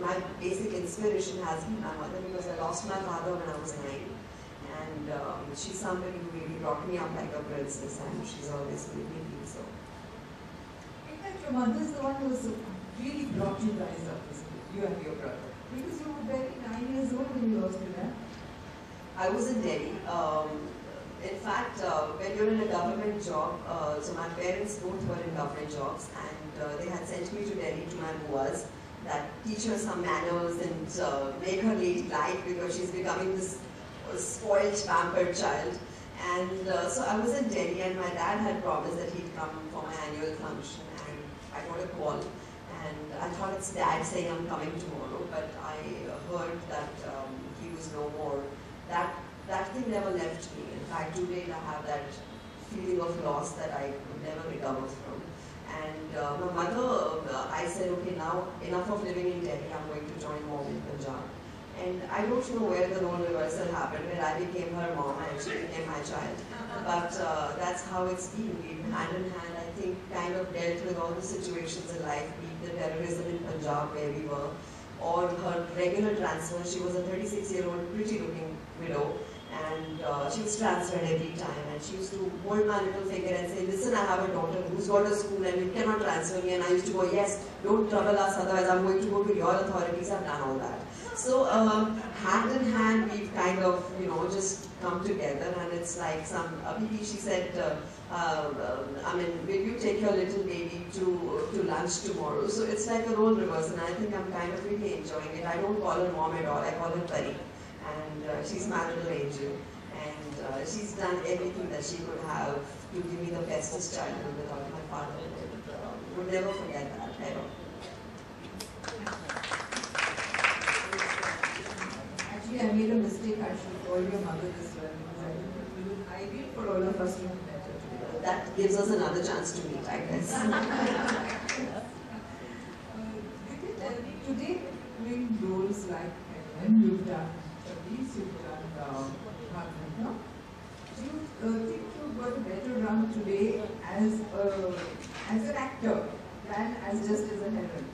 my basic inspiration has been my mother, because I lost my father when I was 9, and she's somebody who really brought me up like a princess, and she's always with me. So in fact, your mother is the one who's really brought you guys up, you and your brother, because you were very 9 years old when you lost your dad. I was in Delhi. In fact, when you're in a government job, so my parents both were in government jobs, and they had sent me to Delhi to my buas, that teach her some manners and make her lady like, because she's becoming this spoiled, pampered child. And so I was in Delhi, and my dad had promised that he'd come for my annual function, and I got a call, and I thought it's Dad saying I'm coming tomorrow, but I heard that he was no more. That thing never left me. In fact, today I have that feeling of loss that I could never recover from. And my mother, I said, okay, now enough of living in Delhi, I'm going to join mom in Punjab. And I don't know where the role reversal happened, where I became her mom and she became my child. But that's how it's been. We've hand in hand, I think, kind of dealt with all the situations in life, be it the terrorism in Punjab where we were, or her regular transfer. She was a 36-year-old, pretty-looking widow, and she was transferred every time, and she used to hold my little finger and say, listen, I have a daughter who's got a school and you cannot transfer me, and I used to go, yes, don't trouble us, otherwise I'm going to go to your authorities. I've done all that. So hand in hand, we've kind of, you know, just come together, and it's like some, Abhiti, she said, I mean, will you take your little baby to lunch tomorrow? So it's like a role reversal, and I think I'm kind of really enjoying it. I don't call her mom at all, I call her Pari. And she's my little angel, and she's done everything that she could have to give me the bestest childhood without my father, and would never forget that ever. Actually, I made a mistake. I should call your mother this well, because I think it would be ideal for all of us to meet better. That gives us another chance to meet, I guess. Did you tell me today doing roles like when you've done? Do you think you've got a better run today as an actor than as just as a heroine?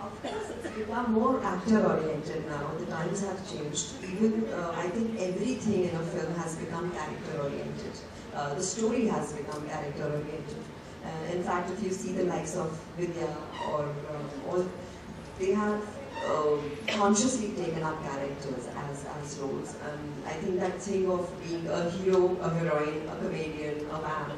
Of course, we are more actor-oriented now. The times have changed. Even I think everything in a film has become character-oriented. The story has become character-oriented. In fact, if you see the likes of Vidya or all, they have consciously taken up characters as roles. I think that thing of being a hero, a heroine, a comedian, a vamp,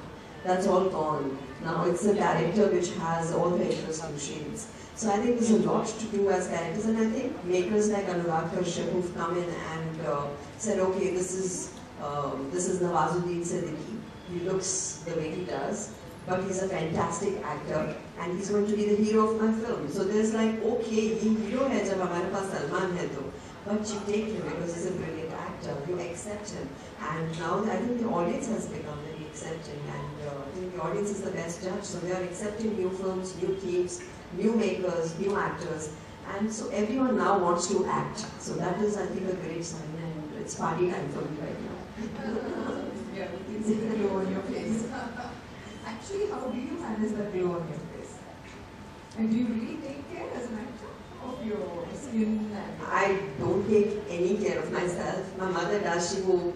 that's all gone. Now it's a character which has all the interesting shades. So I think there's a lot to do as characters, and I think makers like Anurag Kashyap who've come in and said, okay, this is Nawazuddin Siddiqui. He looks the way he does, but he's a fantastic actor, and he's going to be the hero of my film. So there's like, okay, he hero hai jab hamare paas Salman hai toh. But you take him because he's a brilliant actor. You accept him, and now I think the audience has become very accepting, and I think the audience is the best judge. So they are accepting new films, new themes, new makers, new actors, and so everyone now wants to act. So that is, I think, a great sign, and it's party time for me right now. Yeah, you can see the glow on your face. Actually, how do you manage the glow on your face? And do you really take care as an actor of your skin? I don't take any care of myself. My mother does. She will,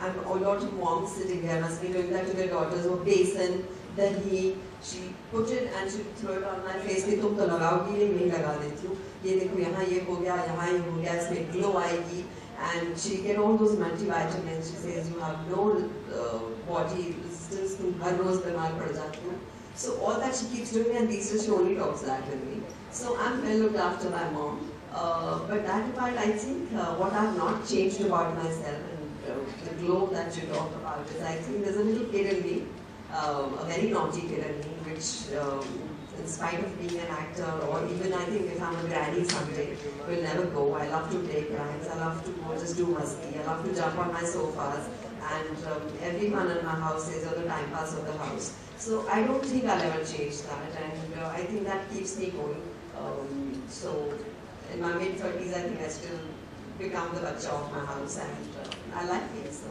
I'm a lot of moms sitting there must be doing that to their daughters, or basin, the he, she put it and she throw it on my face. कि तुम तो लगाओगी नहीं, मैं लगा देती हूँ. ये देखो यहाँ ये हो गया, यहाँ ये हो गया, इसमें glow आएगी. And she get all those multivitamins. She says you have no body resistance to her nose बीमार पड़ जाती हूँ. So all that she keeps doing, and these days she only talks that with me. So I'm well looked after by mom. But that part, I think, what I've not changed about myself, and the glow that you talk about, is I think there's a little kid in me, a very naughty kid in me, which, in spite of being an actor, or even I think if I'm a granny someday, will never go. I love to play crimes, I love to go just do musty, I love to jump on my sofas, and everyone in my house is the time pass of the house. So I don't think I'll ever change that, and I think that keeps me going. So in my mid-30s, I think I still become the bacha of my house, and I like it. So.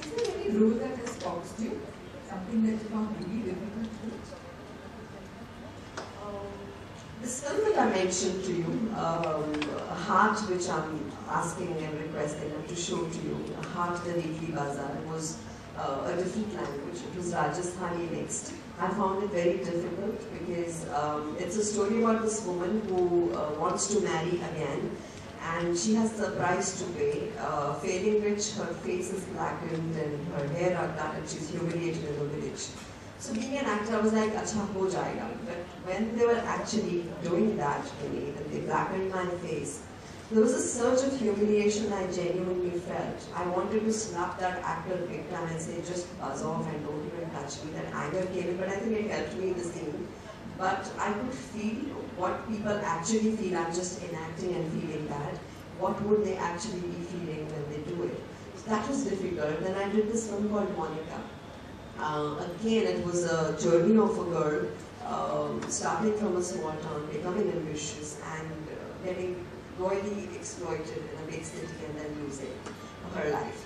Is there any rule that has boxed you? Something that you found really difficult to do? This this film that I mentioned to you, Heart, which I'm asking and requesting to show to you, Heart the Weekly Bazaar, was a different language. It was Rajasthani mixed. I found it very difficult because it's a story about this woman who wants to marry again, and she has the price to pay, failing which her face is blackened and her hair are cut and she's humiliated in the village. So being an actor, I was like, acha, ho jayega. But when they were actually doing that to me, that they blackened my face, there was a surge of humiliation I genuinely felt. I wanted to slap that actor victim and say, just buzz off and don't even touch me. That anger came in, but I think it helped me in the scene. But I could feel what people actually feel. I'm just enacting and feeling that. What would they actually be feeling when they do it? So that was difficult. Then I did this film called Monica. Again, it was a journey of a girl, starting from a small town, becoming ambitious, and getting royally exploited in a big city and then losing her life.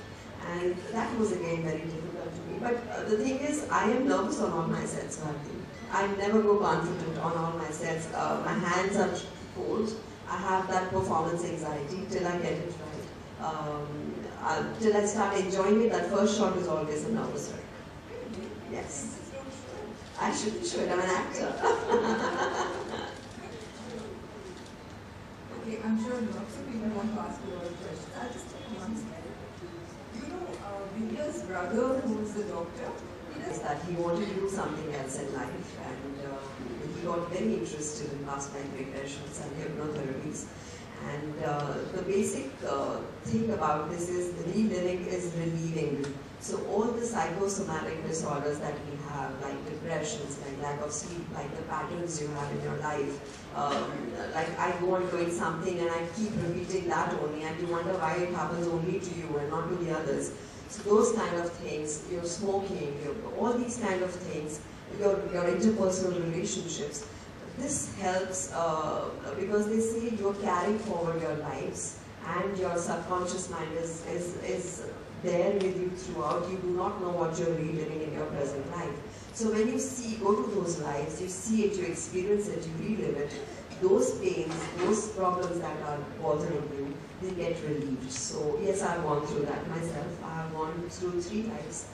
And that was again very difficult to me. But the thing is, I am nervous on all my sets, Bharti. I never go confident on all my sets. My hands are cold. I have that performance anxiety till I get it right. Till I start enjoying it, that first shot is always a nervous wreck. Yes. I shouldn't show it. I'm an actor. Okay, I'm sure lots of people want to ask you all questions. I'll just take one step. You know, Vinya's brother, who is the doctor, he does that. He wanted to do something else in life, and he got very interested in past-life regressions and hypnotherapies. And the basic thing about this is reliving is relieving. So all the psychosomatic disorders that we have, like depressions, like lack of sleep, like the patterns you have in your life, like I go on doing something and I keep repeating that only, and you wonder why it happens only to you and not to the others. So those kind of things, you're smoking, you're, all these kind of things, your interpersonal relationships, this helps because they say you're carrying forward your lives and your subconscious mind is there with you throughout. You do not know what you're reliving in your present life. So when you see, go to those lives, you see it, you experience it, you relive it, those pains, those problems that are bothering you, they get relieved. So yes, I've gone through that myself. I've gone through 3 lives.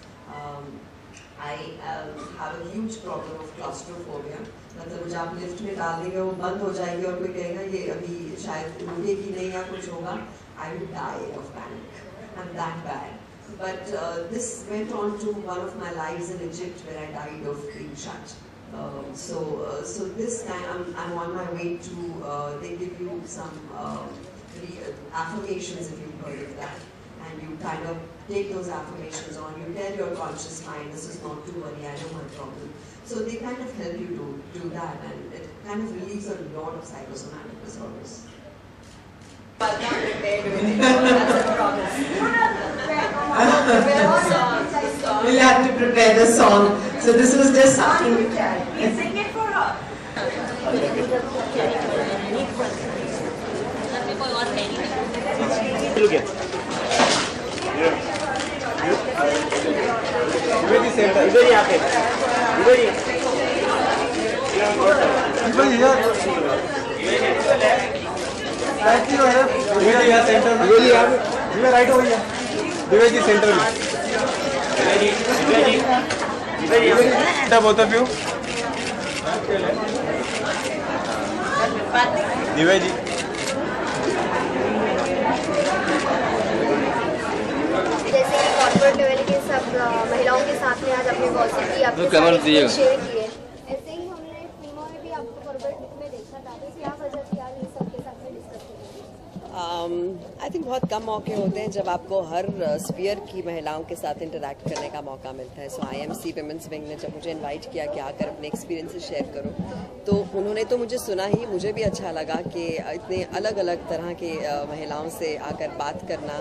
I have a huge problem of claustrophobia. मतलब मुझे आप lift में डाल देंगे वो बंद हो जाएगी और कोई कहेगा ये अभी शायद रुकेगी नहीं या कुछ होगा. I would die of panic. I'm that bad. But this went on to one of my lives in Egypt where I died of being shot. So this time I'm on my way to. They give you some affirmations if you've heard of that, and you kind of take those affirmations on. You tell your conscious mind, this is not too worry, I know my problem. So they kind of help you to do that, and it kind of relieves a lot of psychosomatic disorders. But not prepared with it, that's a problem. We'll have to prepare the song. So this was just something. We sing it for her. Look at. इधर ही centre, इधर ही आके, इधर ही। इधर ही यार। Right ही हो यार। इधर ही यार सेंटर में। इधर ही यार। इधर राइट हो गया। इधर ही सेंटर में। इधर ही, इधर ही, इधर ही। इधर बोथ ऑफ यू। इधर ही। जैसे कि कॉर्पोरेट लेवल के सब महिलाओं के साथ में आज अपने बॉसेस की आपके साथ शेयर किए, ऐसे ही हमने फिल्मों में भी आपको कॉर्पोरेट में देखा था, तो क्या वजह थी आज ये सबके साथ में डिस्कस करने? आई थिंक बहुत कम मौके होते हैं जब आपको हर स्फीयर की महिलाओं के साथ इंटरैक्ट करने का मौका मिलता है. सो IMC विमेंस विंग ने जब मुझे इन्वाइट किया कि आकर अपने एक्सपीरियंस शेयर करो, तो उन्होंने तो मुझे सुना ही, मुझे भी अच्छा लगा कि इतने अलग अलग तरह के महिलाओं से आकर बात करना,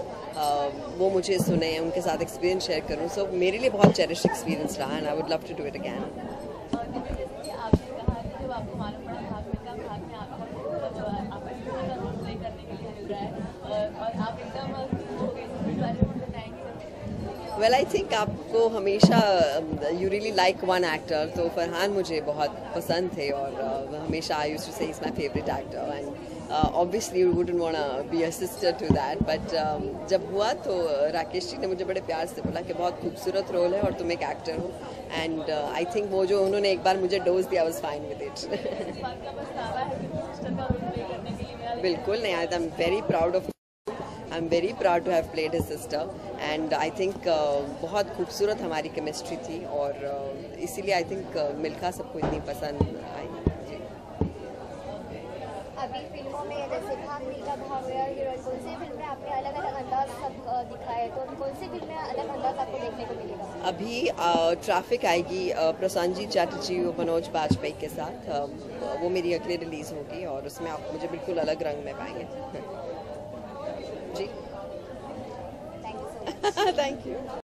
वो मुझे सुने, उनके साथ एक्सपीरियंस शेयर करूं. सो मेरे लिए बहुत चेरिश एक्सपीरियंस रहा and I would love to do it again. Well I think आपको हमेशा you really like one actor, तो फरहान मुझे बहुत पसंद थे और हमेशा I used to say he is my favourite actor and obviously you wouldn't want to be a sister to that. But जब हुआ तो राकेश जी ने मुझे बड़े प्यार से बोला कि बहुत खूबसूरत रोल है और तुम एक एक्टर हो एंड आई थिंक वो जो उन्होंने एक बार मुझे डोज दिया I was fine with it. बिल्कुल नहीं, I am very proud of I'm very proud to have played his sister and I think बहुत खूबसूरत हमारी केमिस्ट्री थी और इसीलिए I think मिल्खा सबको इतनी पसंद आई. अभी फिल्मों में जैसे भाग मिल्खा भाग गया हीरोइन, कौन सी फिल्म में आपने अलग अलग अंदाज सब दिखाए, तो कौन सी फिल्म में अलग अंदाज आपको देखने को मिलेगा? अभी ट्रैफिक आएगी प्रशांति चैटर्जी और मनोज बाजपेयी के साथ, वो मेरी अगली रिलीज होगी और उसमें आप मुझे बिल्कुल अलग रंग में पाएंगे. Thank you.